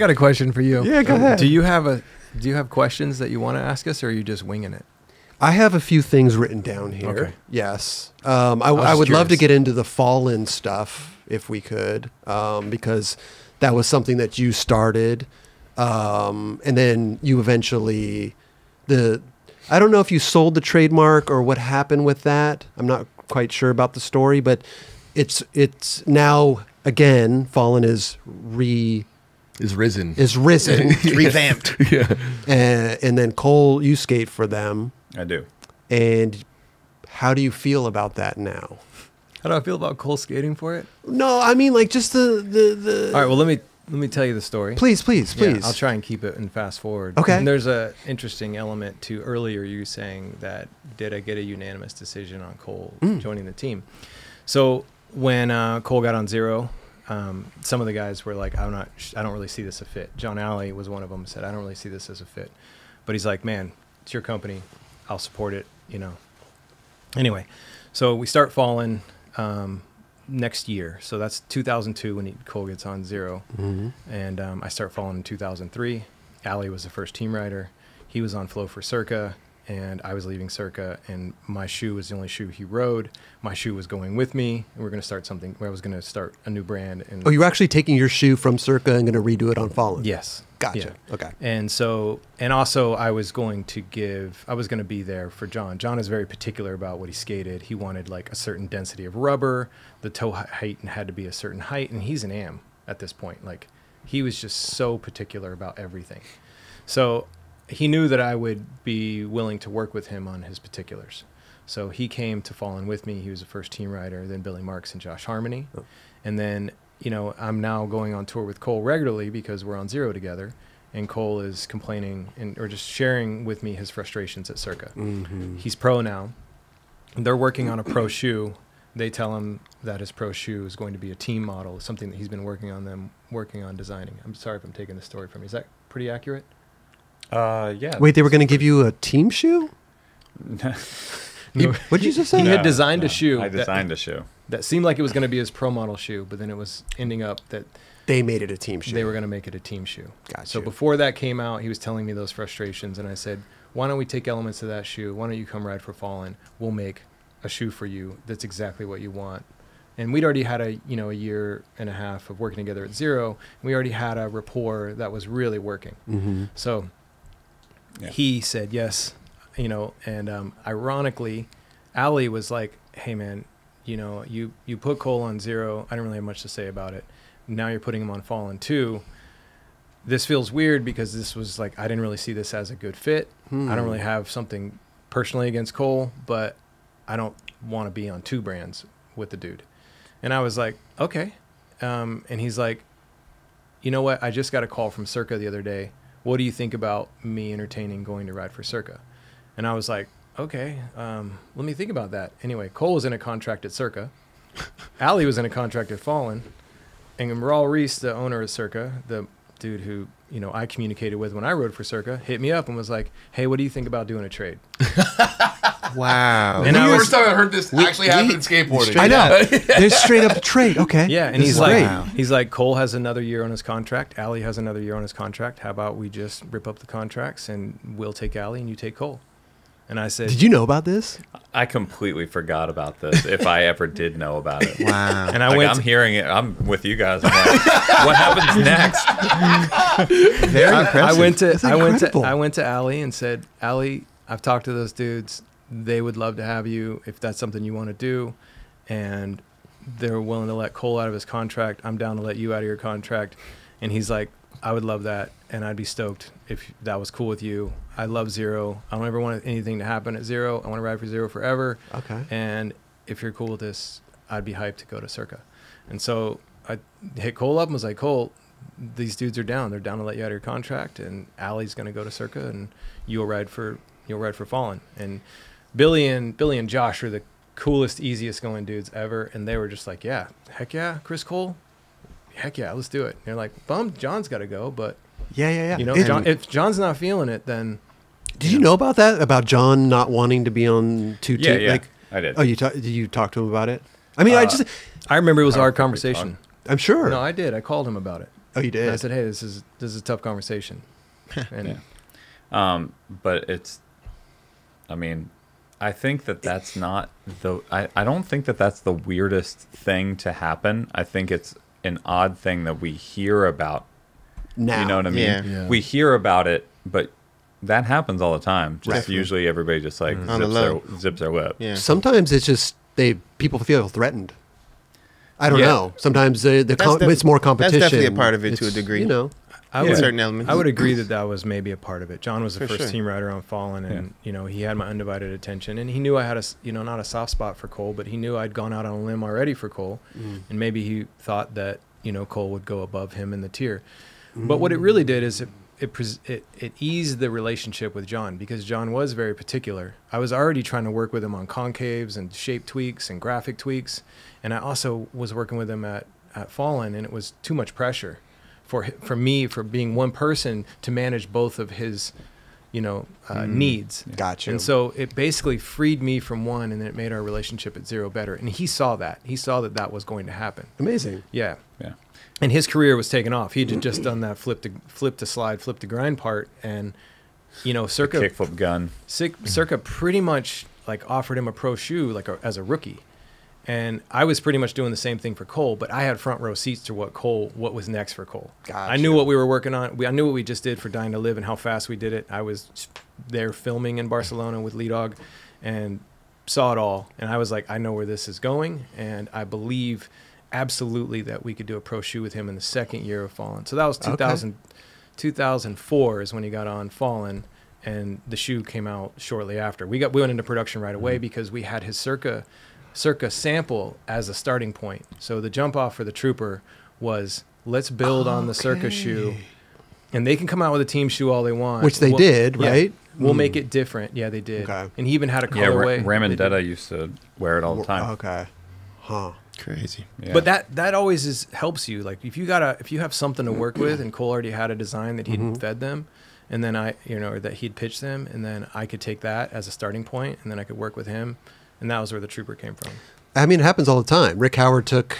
got a question for you. Yeah, go ahead. Do you have questions that you want to ask us, or are you just winging it? I have a few things written down here. Okay. Yes. I would love to get into the Fallen stuff if we could, because that was something that you started. And then you eventually, I don't know if you sold the trademark or what happened with that. I'm not quite sure about the story, but it's now again, Fallen is risen, revamped. Yeah. And then Cole, you skate for them. I do. And how do you feel about that now? How do I feel about Cole skating for it? No, I mean like just the All right, well let me tell you the story. Please, please, please. Yeah, I'll try and keep it and fast forward. Okay. And there's an interesting element to earlier you saying that did I get a unanimous decision on Cole joining the team? So when Cole got on Zero, some of the guys were like, I don't really see this as a fit. Jon Allie was one of them, said, I don't really see this as a fit. But he's like, man, it's your company. I'll support it, you know. Anyway, so we start Fallen next year. So that's 2002 when Cole gets on Zero. And I start Fallen in 2003. Allie was the first team rider. He was on Flow for Circa, and I was leaving Circa, and my shoe was the only shoe he rode. My shoe was going with me, and we're going to start something. I was going to start a new brand. And oh, you were actually taking your shoe from Circa and going to redo it on Fallen? Yes. Gotcha. Yeah. Okay. And so, and also I was going to be there for Jon. Jon is very particular about what he skated. He wanted like a certain density of rubber, the toe height had to be a certain height, and he's an am at this point. Like he was just so particular about everything. So he knew that I would be willing to work with him on his particulars. So he came to Fallen with me. He was the first team rider, then Billy Marks and Josh Harmony. Oh. And then you know, I'm now going on tour with Cole regularly because we're on Zero together, and Cole is complaining or just sharing with me his frustrations at Circa. He's pro now. They're working on a pro shoe. They tell him that his pro shoe is going to be a team model, something that he's been working on designing. I'm sorry if I'm taking the story from you. Is that pretty accurate? Yeah. Wait, they were going to give you a team shoe? What did you just say? He had designed a shoe. I designed a shoe. That seemed like it was going to be his pro model shoe, but then it was ending up that they made it a team shoe. They were going to make it a team shoe. Gotcha. So before that came out, he was telling me those frustrations, and I said, why don't we take elements of that shoe? Why don't you come ride for Fallen? We'll make a shoe for you that's exactly what you want. And we'd already had a year and a half of working together at Zero, and we already had a rapport that was really working. So he said yes, you know, and ironically, Allie was like, hey, man, you know, you put Cole on Zero. I don't really have much to say about it. Now you're putting him on Fallen 2. This feels weird because this was like, I didn't really see this as a good fit. I don't really have something personally against Cole, but I don't want to be on two brands with the dude. And I was like, okay. And he's like, you know what? I just got a call from Circa the other day. What do you think about me entertaining going to ride for Circa? And I was like, okay, let me think about that. Anyway, Cole was in a contract at Circa. Allie was in a contract at Fallen. And Raul Reese, the owner of Circa, the dude who, you know, I communicated with when I rode for Circa, hit me up and was like, hey, what do you think about doing a trade? Wow. And the first time I heard this actually happen in skateboarding. I know. There's straight up a trade. Okay. Yeah. And he's like, Cole has another year on his contract. Allie has another year on his contract. How about we just rip up the contracts and we'll take Allie and you take Cole? And I said, did you know about this? I completely forgot about this, if I ever did know about it. Wow. And I'm hearing it. I'm with you guys. I'm like, what happens next? Very impressive. I went to Allie and said, Allie, I've talked to those dudes. They would love to have you if that's something you want to do. And they're willing to let Cole out of his contract. I'm down to let you out of your contract. And he's like, I would love that, and I'd be stoked if that was cool with you. I love Zero. I don't ever want anything to happen at Zero. I want to ride for Zero forever. Okay. And if you're cool with this, I'd be hyped to go to Circa. And so I hit Cole up and was like, Cole, these dudes are down. They're down to let you out of your contract, and Allie's going to go to Circa, and you'll ride for Fallen. And Billy and Josh are the coolest, easiest going dudes ever, and they were just like, yeah, heck yeah, Chris Cole. Heck yeah, let's do it. And they're like, bummed Jon's got to go, but yeah. You know, if Jon's not feeling it, then did you know about that? About Jon not wanting to be on two teams? Yeah. Like, I did. Oh, did you talk to him about it? I mean, I remember it was our conversation. I'm sure. No, I did. I called him about it. Oh, you did? And I said, hey, this is a tough conversation. And yeah. But it's, I mean, I think that that's not the, I don't think that that's the weirdest thing to happen. I think it's an odd thing that we hear about now. You know what I mean? Yeah. Yeah. We hear about it, but that happens all the time. Just right. Usually everybody just like zips their lip. Yeah. Sometimes it's just people feel threatened. I don't know. Sometimes it's more competition. That's definitely a part of it to a degree. You know, I would agree that that was maybe a part of it. Jon was the first team rider on Fallen, and you know, he had my undivided attention, and he knew I had a, you know, not a soft spot for Cole, but he knew I'd gone out on a limb already for Cole, and maybe he thought that, you know, Cole would go above him in the tier. But what it really did is it eased the relationship with Jon, because Jon was very particular. I was already trying to work with him on concaves and shape tweaks and graphic tweaks, and I also was working with him at Fallen, and it was too much pressure for me, for being one person, to manage both of his, you know, needs. Gotcha. And so it basically freed me from one, and it made our relationship at Zero better. And he saw that. He saw that that was going to happen. Amazing. Yeah. Yeah. And his career was taken off. He had just done that flip to grind part, and you know, Circa kickflip gun. Circa pretty much like offered him a pro shoe like as a rookie, and I was pretty much doing the same thing for Cole. But I had front row seats to what was next for Cole. Gotcha. I knew what we were working on. I knew what we just did for Dying to Live and how fast we did it. I was there filming in Barcelona with Lee Dog, and saw it all. And I was like, I know where this is going, and I believe absolutely that we could do a pro shoe with him in the second year of Fallen. So that was 2004 is when he got on Fallen, and the shoe came out shortly after. We went into production right away because we had his Circa sample as a starting point. So the jump off for the Trooper was, let's build on the Circa shoe, and they can come out with a team shoe all they want, which they did, right? We'll make it different. Yeah, they did. Okay. And he even had a colorway. Yeah, Ramondetta used to wear it all the time. Okay. Huh. Crazy. Yeah. But that always helps you. Like if you have something to work with, and Cole already had a design that he'd fed them, and then that he'd pitched them, and then I could take that as a starting point, and then I could work with him, and that was where the Trooper came from. I mean, it happens all the time. Rick Howard took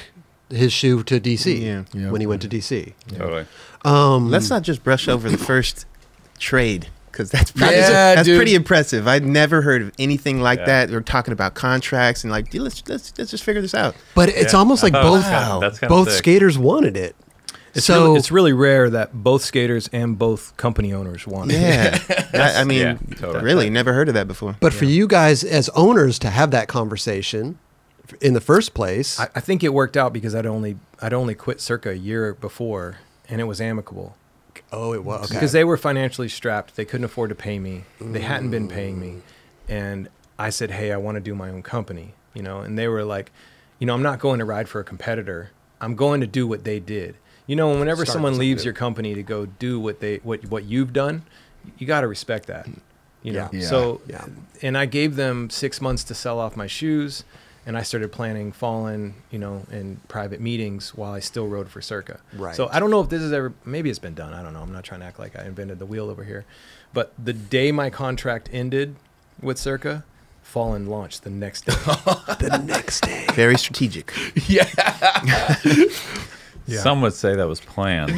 his shoe to DC when he went to DC. Yeah. Totally. Let's not just brush over the first trade, because that's pretty impressive. I'd never heard of anything like that. We're talking about contracts and like, let's just figure this out. But it's almost like both skaters wanted it. It's really rare that both skaters and both company owners want it. Yeah. I mean, totally. Really never heard of that before. But for you guys as owners to have that conversation in the first place, I think it worked out because I'd only quit Circa a year before, and it was amicable. Oh, it was. Okay. Because they were financially strapped. They couldn't afford to pay me. They hadn't been paying me. And I said, hey, I want to do my own company, you know? And they were like, you know, I'm not going to ride for a competitor. I'm going to do what they did. You know, whenever someone leaves your company to go do what you've done, you got to respect that, you know? Yeah. So, and I gave them 6 months to sell off my shoes, and I started planning Fallen, you know, in private meetings while I still rode for Circa. Right. So I don't know if this is ever, maybe it's been done. I don't know. I'm not trying to act like I invented the wheel over here. But the day my contract ended with Circa, Fallen launched the next day. The next day. Very strategic. Yeah. Yeah. Some would say that was planned.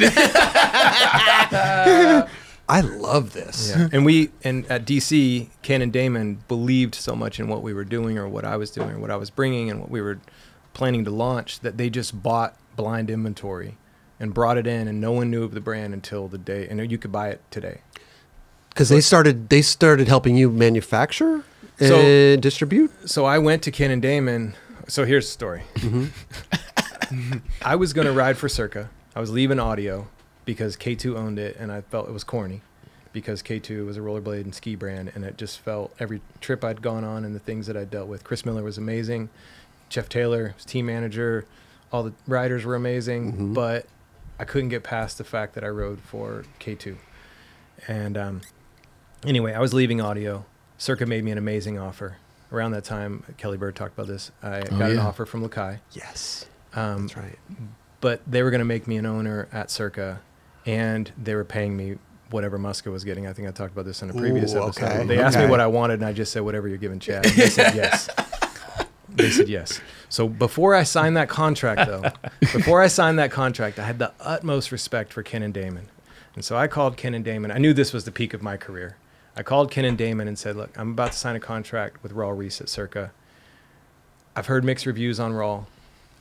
I love this. Yeah. And at DC, Ken and Damon believed so much in what we were doing, or what I was doing, or what I was bringing, and what we were planning to launch, that they just bought blind inventory and brought it in, and no one knew of the brand until the day, and you could buy it today. Because they started helping you manufacture and distribute? So I went to Ken and Damon. So here's the story. I was going to ride for Circa. I was leaving Audio, because K2 owned it, and I felt it was corny, because K2 was a rollerblade and ski brand, and it just felt, every trip I'd gone on and the things that I dealt with, Chris Miller was amazing, Jeff Taylor was team manager, all the riders were amazing, but I couldn't get past the fact that I rode for K2. And anyway, I was leaving Audio. Circa made me an amazing offer. Around that time, Kelly Bird talked about this, I got an offer from Lakai. Yes, that's right. But they were going to make me an owner at Circa, and they were paying me whatever Muska was getting. I think I talked about this in a previous episode. They asked me what I wanted, and I just said, whatever you're giving Chad. And they said yes. They said yes. So before I signed that contract, though, I had the utmost respect for Ken and Damon. And so I called Ken and Damon. I knew this was the peak of my career. I called Ken and Damon and said, look, I'm about to sign a contract with Raul Reese at Circa. I've heard mixed reviews on Raul.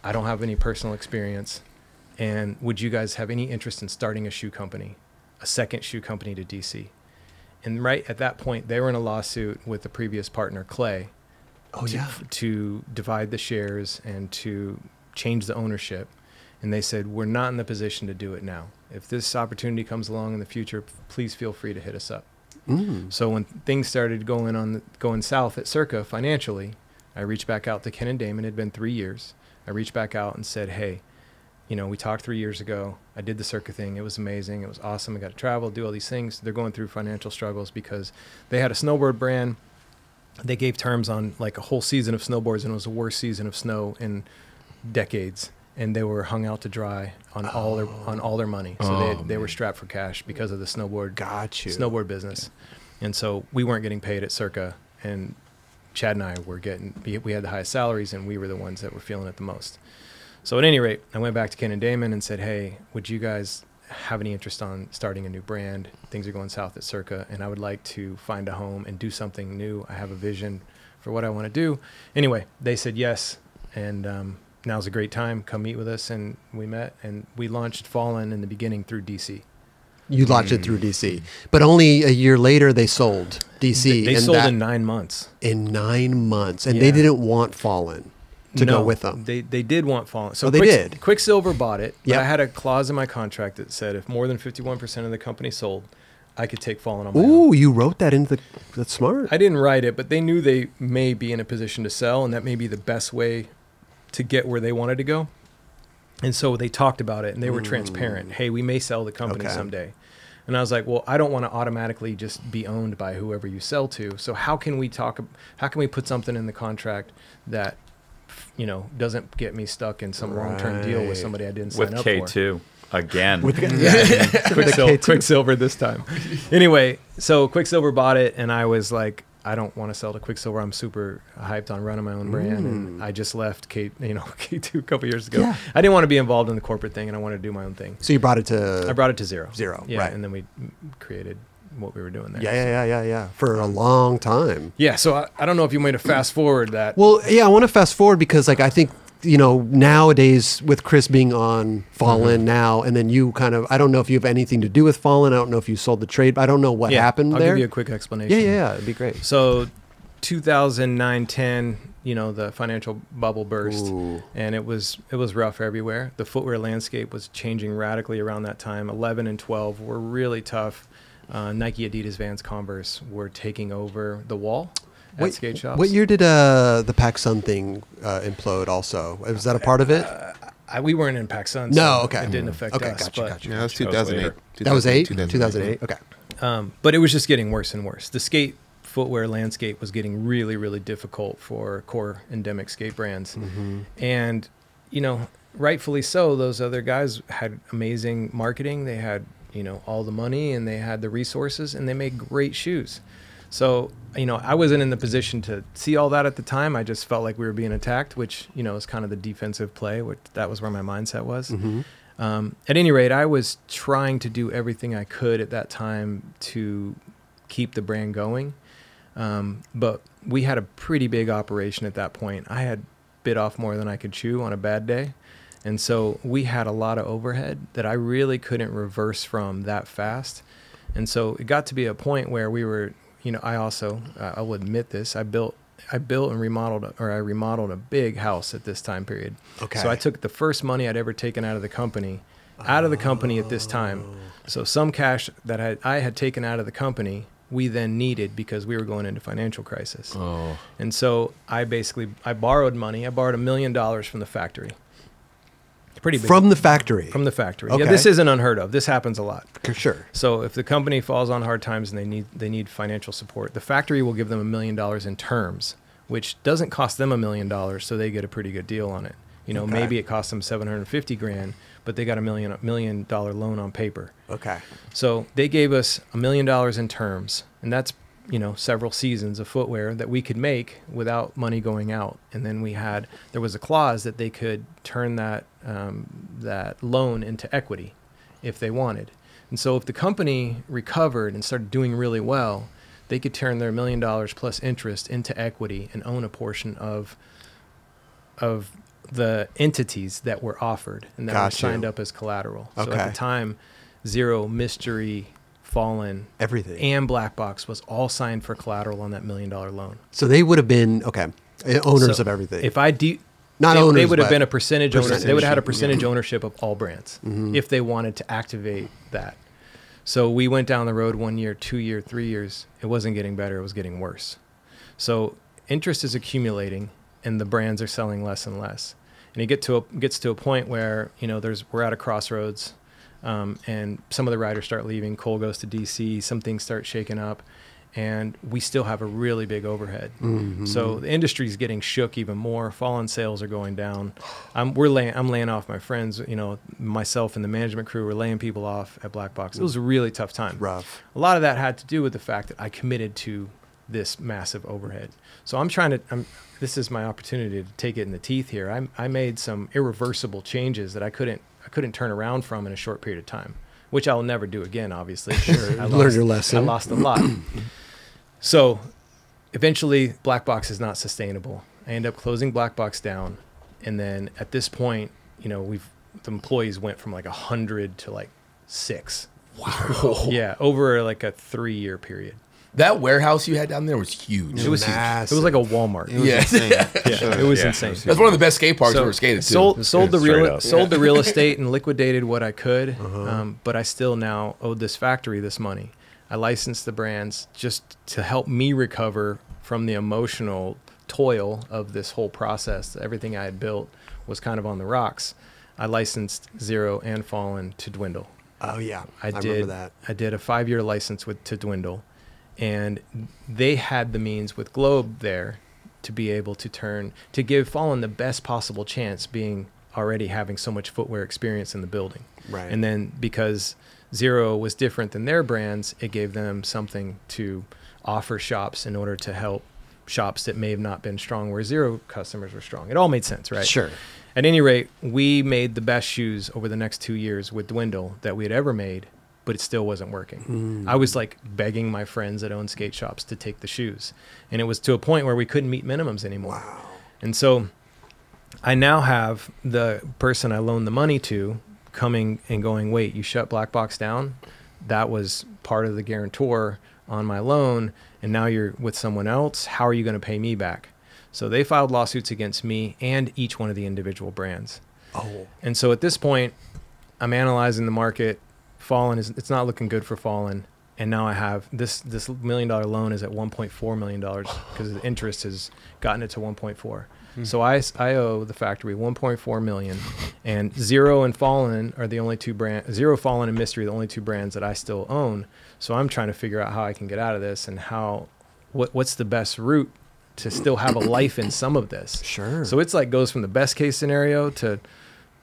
I don't have any personal experience. And would you guys have any interest in starting a shoe company, a second shoe company to DC? And right at that point, they were in a lawsuit with the previous partner, Clay, to divide the shares and to change the ownership. And they said, we're not in the position to do it now. If this opportunity comes along in the future, please feel free to hit us up. Mm. So when things started going south at Circa financially, I reached back out to Ken and Damon. It had been 3 years. I reached back out and said, hey, you know, we talked 3 years ago. I did the Circa thing. It was amazing. It was awesome. I got to travel, do all these things. They're going through financial struggles because they had a snowboard brand. They gave terms on like a whole season of snowboards, and it was the worst season of snow in decades. And they were hung out to dry on all their money. So they were strapped for cash because of the snowboard business. Okay. And so we weren't getting paid at Circa, and Chad and I were we had the highest salaries, and we were the ones that were feeling it the most. So at any rate, I went back to Ken and Damon and said, hey, would you guys have any interest on starting a new brand? Things are going south at Circa, and I would like to find a home and do something new. I have a vision for what I want to do. Anyway, they said yes, and now's a great time. Come meet with us. And we met, and we launched Fallen in the beginning through DC. You launched it through DC, but only a year later they sold DC. They sold in 9 months. In 9 months. And they didn't want Fallen to go with them. They did want Fallen. So Quiksilver bought it, but I had a clause in my contract that said if more than 51% of the company sold, I could take Fallen on my own. You wrote that into the... That's smart. I didn't write it, but they knew they may be in a position to sell, and that may be the best way to get where they wanted to go. And so they talked about it, and they were transparent. Hey, we may sell the company someday. And I was like, well, I don't want to automatically just be owned by whoever you sell to. So how can we put something in the contract that, you know, doesn't get me stuck in some long-term deal with somebody I didn't sign up K2 for? With K2. Quiksilver this time. Anyway, so Quiksilver bought it, and I was like, I don't want to sell to Quiksilver. I'm super hyped on running my own brand, and I just left K2 a couple years ago. Yeah. I didn't want to be involved in the corporate thing, and I wanted to do my own thing. So you brought it to... I brought it to Zero. Zero, yeah, right. And then we created what we were doing there. Yeah. For a long time. Yeah, so I don't know if you want to fast forward that. Well, yeah, I want to fast forward because, like, I think, you know, nowadays with Chris being on Fallen now, and then you kind of, I don't know if you have anything to do with Fallen. I don't know if you sold the trade, but I don't know what happened there. I'll give you a quick explanation. Yeah, it'd be great. So 2009-10, you know, the financial bubble burst. Ooh. And it was rough everywhere. The footwear landscape was changing radically around that time. 11 and 12 were really tough. Nike, Adidas, Vans, Converse were taking over the wall. At skate shops. What year did the PacSun thing implode also? Was that a part of it? We weren't in PacSun. So it didn't affect us. Gotcha. Yeah, that was 2008. That was 2008? Okay. But it was just getting worse and worse. The skate footwear landscape was getting really, really difficult for core endemic skate brands. And, you know, rightfully so, those other guys had amazing marketing. They had, you know, all the money, and they had the resources, and they made great shoes. So, you know, I wasn't in the position to see all that at the time. I just felt like we were being attacked, which, you know, is kind of the defensive play, which that was where my mindset was. At any rate, I was trying to do everything I could at that time to keep the brand going. But we had a pretty big operation at that point. I had bit off more than I could chew on a bad day. And so we had a lot of overhead that I really couldn't reverse from that fast. And so it got to be a point where we were... You know, I also, I'll admit this, I remodeled a big house at this time period. Okay. So I took the first money I'd ever taken out of the company, at this time. So some cash that I had taken out of the company, we then needed because we were going into financial crisis. And so I borrowed money. I borrowed $1 million from the factory. Pretty big. From the factory? From the factory. Okay. Yeah, this isn't unheard of. This happens a lot. Sure. So if the company falls on hard times and they need financial support, the factory will give them $1 million in terms, which doesn't cost them $1 million, so they get a pretty good deal on it. You know, maybe it cost them 750 grand, but they got a million dollar loan on paper. Okay. So they gave us $1 million in terms, and that's you know, several seasons of footwear that we could make without money going out. And then we had, there was a clause that they could turn that, that loan into equity if they wanted. And so if the company recovered and started doing really well, they could turn their $1 million plus interest into equity and own a portion of the entities that were offered and that were signed up as collateral. Okay. So at the time, Zero, Mystery, Fallen, everything, and Black Box was all signed for collateral on that $1 million loan. So they would have been owners of everything. If I do not owners, they would have been a percentage owner. They would have had a percentage ownership of all brands if they wanted to activate that. So we went down the road 1 year, 2 year, 3 years. It wasn't getting better. It was getting worse. So interest is accumulating, and the brands are selling less and less. And it gets to a point where we're at a crossroads. And some of the riders start leaving. Cole goes to DC. Some things start shaking up, and we still have a really big overhead. So the industry's getting shook even more. Fallen sales are going down. I'm laying off my friends. Myself and the management crew were laying people off at Black Box. It was a really tough time. Rough. A lot of that had to do with the fact that I committed to this massive overhead. So I'm trying to. This is my opportunity to take it in the teeth here. I made some irreversible changes that I couldn't turn around from in a short period of time, which I'll never do again, obviously. Sure, I learned your lesson. I lost a lot. So eventually Black Box is not sustainable. I end up closing Black Box down. And then at this point, the employees went from like 100 to like 6. Wow. Yeah. Over like a 3-year period. That warehouse you had down there was huge. It was massive. Huge. It was like a Walmart. It was insane. It was insane. That's one of the best skate parks we ever skated to. Sold the real estate and liquidated what I could, but I still now owed this factory this money. I licensed the brands just to help me recover from the emotional toil of this whole process. Everything I had built was kind of on the rocks. I licensed Zero and Fallen to Dwindle. Oh yeah, I remember that. I did a 5-year license to Dwindle. And they had the means with Globe there to be able to give Fallen the best possible chance, being already having so much footwear experience in the building. Right. And then because Zero was different than their brands, it gave them something to offer shops in order to help shops that may have not been strong where Zero customers were strong. It all made sense, right? Sure. At any rate, we made the best shoes over the next 2 years with Dwindle that we had ever made, but it still wasn't working. I was like begging my friends that owned skate shops to take the shoes. And it was to a point where we couldn't meet minimums anymore. Wow. And so I now have the person I loaned the money to coming and going, wait, you shut Black Box down? That was part of the guarantor on my loan. And now you're with someone else. How are you going to pay me back? So they filed lawsuits against me and each one of the individual brands. Oh. And so at this point, I'm analyzing the market. Fallen it's not looking good for Fallen, and now I have this $1 million loan is at $1.4 million because the interest has gotten it to 1.4. So I owe the factory 1.4 million, and Zero and Fallen are the only two brands. Zero, Fallen, and Mystery are the only two brands that I still own. So I'm trying to figure out how I can get out of this and what's the best route to still have a life in some of this. Sure. So it's like goes from the best case scenario to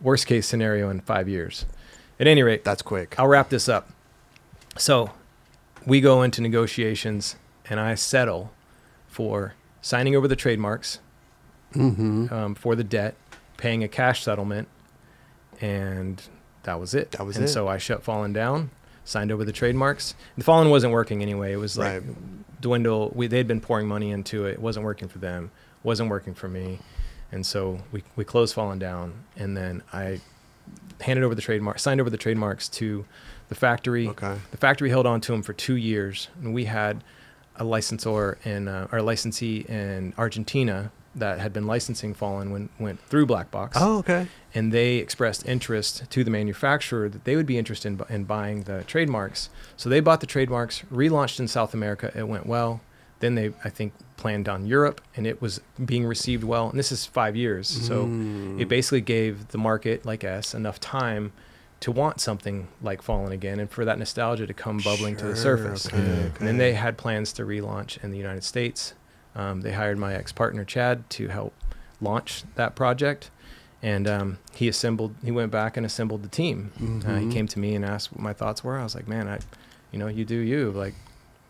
worst case scenario in 5 years. At any rate, that's quick. I'll wrap this up. So we go into negotiations, and I settle for signing over the trademarks for the debt, paying a cash settlement, and that was it. That was it. And so I shut Fallen down, signed over the trademarks. And Fallen wasn't working anyway. It was like Dwindle. They'd been pouring money into it. It wasn't working for them. It wasn't working for me. And so we closed Fallen down, and then I handed over the trademark, signed over the trademarks to the factory. Okay. The factory held on to them for 2 years, and we had a licensor and our licensee in Argentina that had been licensing Fallen when went through Black Box. Oh, okay. And they expressed interest to the manufacturer that they would be interested in buying the trademarks. So they bought the trademarks, relaunched in South America. It went well. Then they, I think, planned on Europe, and it was being received well. And this is 5 years. So it basically gave the market like us enough time to want something like Fallen again and for that nostalgia to come bubbling to the surface. Okay, okay. And then they had plans to relaunch in the United States. They hired my ex-partner, Chad, to help launch that project. And he went back and assembled the team. He came to me and asked what my thoughts were. I was like, man, you do you. Like,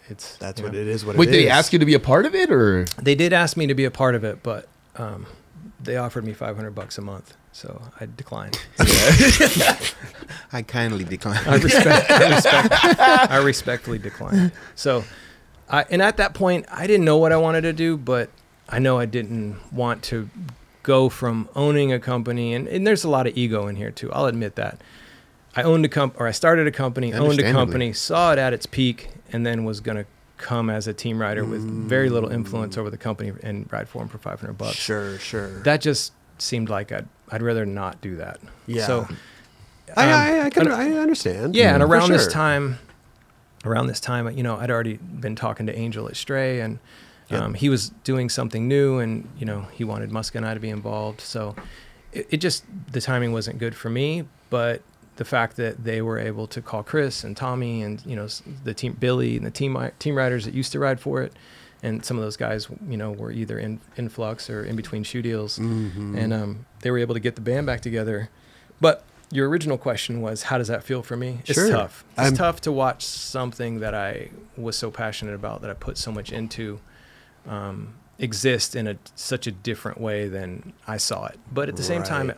it's that's what it is. What Wait, did they ask you to be a part of it, or they did ask me to be a part of it, but they offered me $500 a month, so I declined. Yeah. I kindly declined. I respectfully declined. So, and at that point, I didn't know what I wanted to do, but I know I didn't want to go from owning a company, and there's a lot of ego in here too. I'll admit that. I owned a company, or I started a company, owned a company, saw it at its peak, and then was going to come as a team rider with very little influence over the company and ride for him for $500. Sure, sure. That just seemed like I'd rather not do that. Yeah. So I understand. Yeah, and around this time, you know, I'd already been talking to Angel at Stray, and he was doing something new, and you know, he wanted Muska and I to be involved. So it just, the timing wasn't good for me, but the fact that they were able to call Chris and Tommy and, you know, the team, Billy and the team riders that used to ride for it, and some of those guys, you know, were either in flux or in between shoe deals, and they were able to get the band back together. But your original question was, how does that feel for me? Sure. It's tough. It's tough to watch something that I was so passionate about, that I put so much into, exist in such a different way than I saw it. But at the same time,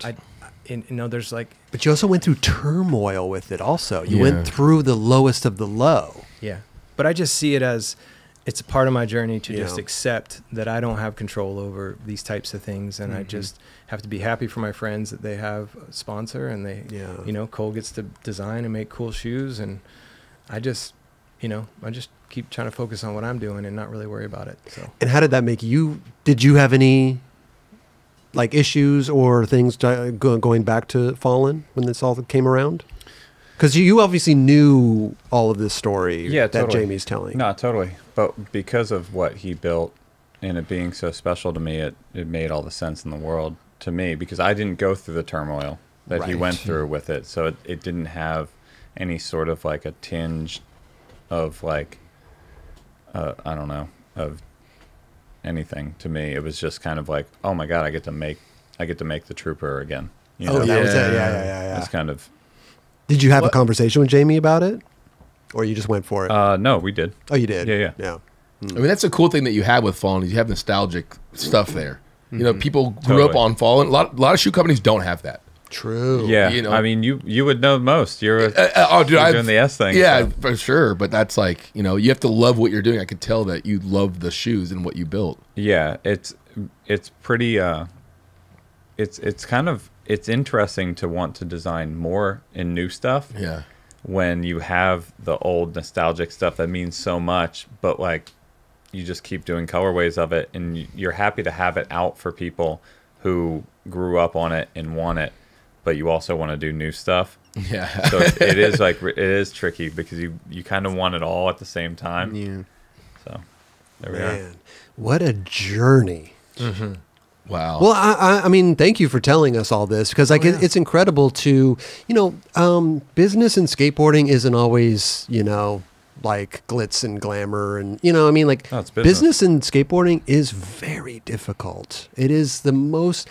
you know, there's like, but you also went through turmoil with it. Also, you went through the lowest of the low. Yeah, but I just see it as it's a part of my journey to just accept that I don't have control over these types of things, and I just have to be happy for my friends that they have a sponsor, and they, you know, Cole gets to design and make cool shoes, and I just, you know, I just keep trying to focus on what I'm doing and not really worry about it. So. And how did that make you? Did you have any like issues or things going back to Fallen when this all came around? Because you obviously knew all of this story that Jamie's telling. No, totally. But because of what he built and it being so special to me, it made all the sense in the world to me, because I didn't go through the turmoil that he went through with it. So it didn't have any sort of like a tinge of like, I don't know, of anything to me. It was just kind of like, oh my God, I get to make the Trooper again. You know? Yeah. It's kind of. Did you have a conversation with Jamie about it, or you just went for it? No, we did. Oh, you did? Yeah. I mean, that's a cool thing that you have with Fallen, is you have nostalgic stuff there. You know, people grew up on Fallen. A lot of shoe companies don't have that. True. Yeah. You know, I mean, you would know most. You're doing the S thing. Yeah, so. For sure. But that's like, you know, you have to love what you're doing. I could tell that you love the shoes and what you built. Yeah, it's pretty. It's kind of interesting to want to design more and new stuff. Yeah. When you have the old nostalgic stuff that means so much, but like you just keep doing colorways of it, and you're happy to have it out for people who grew up on it and want it. But you also want to do new stuff. Yeah. So it is like, it is tricky because you kind of want it all at the same time. Yeah. So there we are. What a journey. Wow. Well, I mean, thank you for telling us all this, because like it's incredible to, you know, business and skateboarding isn't always, you know, like glitz and glamour, and you know, I mean, like business and skateboarding is very difficult. It is the most.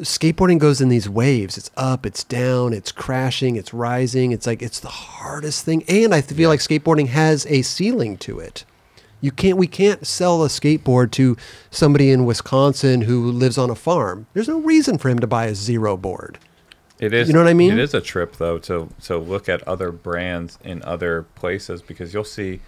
Skateboarding goes in these waves. It's up, it's down, it's crashing, it's rising. It's like, it's the hardest thing. And I feel like skateboarding has a ceiling to it. You can't, we can't sell a skateboard to somebody in Wisconsin who lives on a farm. There's no reason for him to buy a Zero board. It is, you know what I mean? It is a trip though, to look at other brands in other places, because you'll see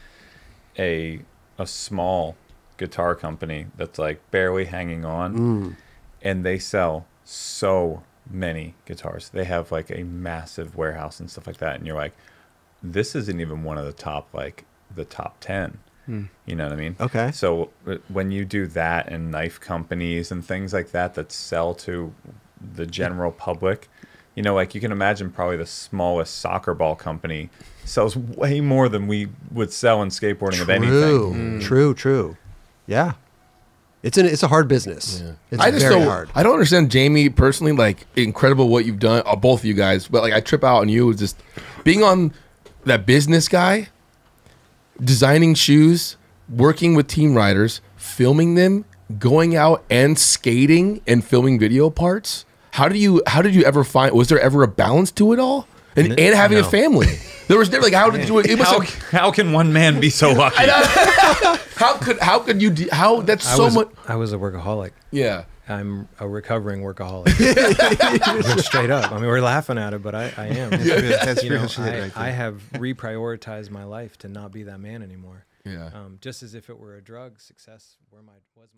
a small guitar company that's like barely hanging on and they sell so many guitars. They have like a massive warehouse and stuff like that, and you're like, this isn't even one of the top, like the top 10. You know what I mean? Okay. So when you do that, and knife companies and things like that that sell to the general public, you know, like you can imagine probably the smallest soccer ball company sells way more than we would sell in skateboarding of anything. True. Yeah. It's a hard business. Yeah. It's very hard. I don't understand, Jamie, personally. Like, incredible what you've done, both of you guys. But like, I trip out on you just being on that business guy, designing shoes, working with team riders, filming them, going out and skating and filming video parts. How did you ever find? Was there ever a balance to it all? And having a family. There was never like how did you? It was how can one man be so lucky? How could you? That's so much. I was a workaholic. Yeah. I'm a recovering workaholic. Straight up. I mean, we're laughing at it, but I am. That's you know, I have reprioritized my life to not be that man anymore. Yeah. Just as if it were a drug, success was my drug.